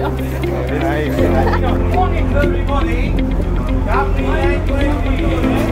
Good morning, everybody. Happy